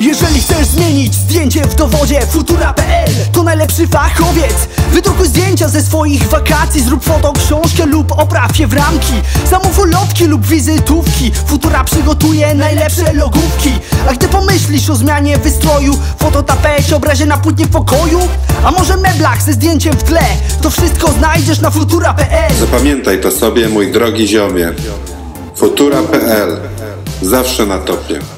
Jeżeli chcesz zmienić zdjęcie w dowodzie, Futura.pl to najlepszy fachowiec. Wydrukuj zdjęcia ze swoich wakacji, zrób fotoksiążkę lub opraw je w ramki, samofolotki lub wizytówki. Futura przygotuje najlepsze logówki. A gdy pomyślisz o zmianie wystroju, fototapecie, obrazie na płótnie w pokoju, a może meblach ze zdjęciem w tle, to wszystko znajdziesz na Futura.pl. Zapamiętaj to sobie, mój drogi ziomie. Futura.pl zawsze na topie.